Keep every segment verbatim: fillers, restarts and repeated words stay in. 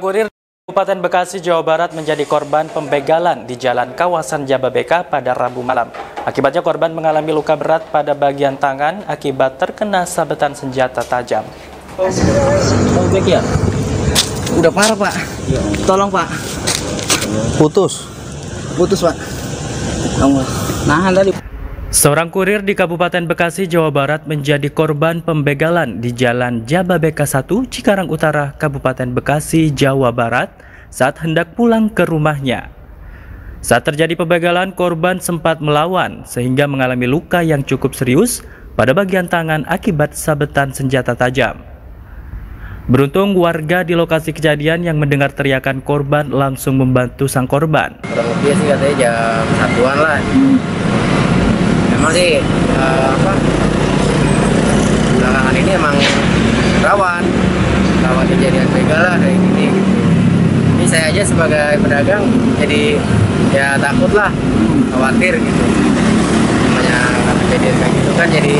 Kurir Kabupaten Bekasi, Jawa Barat menjadi korban pembegalan di jalan kawasan Jababeka pada Rabu malam. Akibatnya korban mengalami luka berat pada bagian tangan akibat terkena sabetan senjata tajam. Udah parah, Pak. Tolong, Pak. Putus. Putus, Pak. Nahan tadi. Seorang kurir di Kabupaten Bekasi, Jawa Barat menjadi korban pembegalan di Jalan Jababeka satu, Cikarang Utara, Kabupaten Bekasi, Jawa Barat saat hendak pulang ke rumahnya. Saat terjadi pembegalan, korban sempat melawan sehingga mengalami luka yang cukup serius pada bagian tangan akibat sabetan senjata tajam. Beruntung warga di lokasi kejadian yang mendengar teriakan korban langsung membantu sang korban. Kurang lebih sih katanya jam satuan lah. Emang sih uh, apa belakangan ini emang rawan rawan kejadian begal kayak gini gitu. Ini saya aja sebagai pedagang jadi ya takut lah, khawatir gitu. Namanya kejadian kayak gitu kan jadi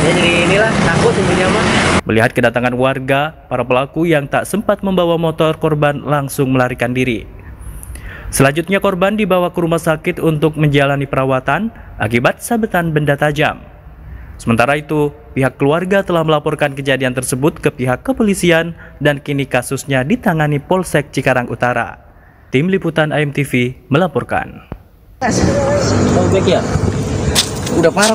ya jadi inilah takut intinya mah. Melihat kedatangan warga, para pelaku yang tak sempat membawa motor korban langsung melarikan diri. Selanjutnya korban dibawa ke rumah sakit untuk menjalani perawatan akibat sabetan benda tajam. Sementara itu, pihak keluarga telah melaporkan kejadian tersebut ke pihak kepolisian dan kini kasusnya ditangani Polsek Cikarang Utara. Tim Liputan A M T V melaporkan. Udah parah.